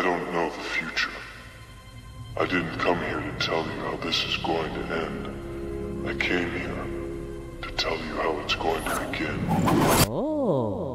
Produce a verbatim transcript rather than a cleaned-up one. I don't know the future. I didn't come here to tell you how this is going to end. I came here to tell you how it's going to begin. Oh.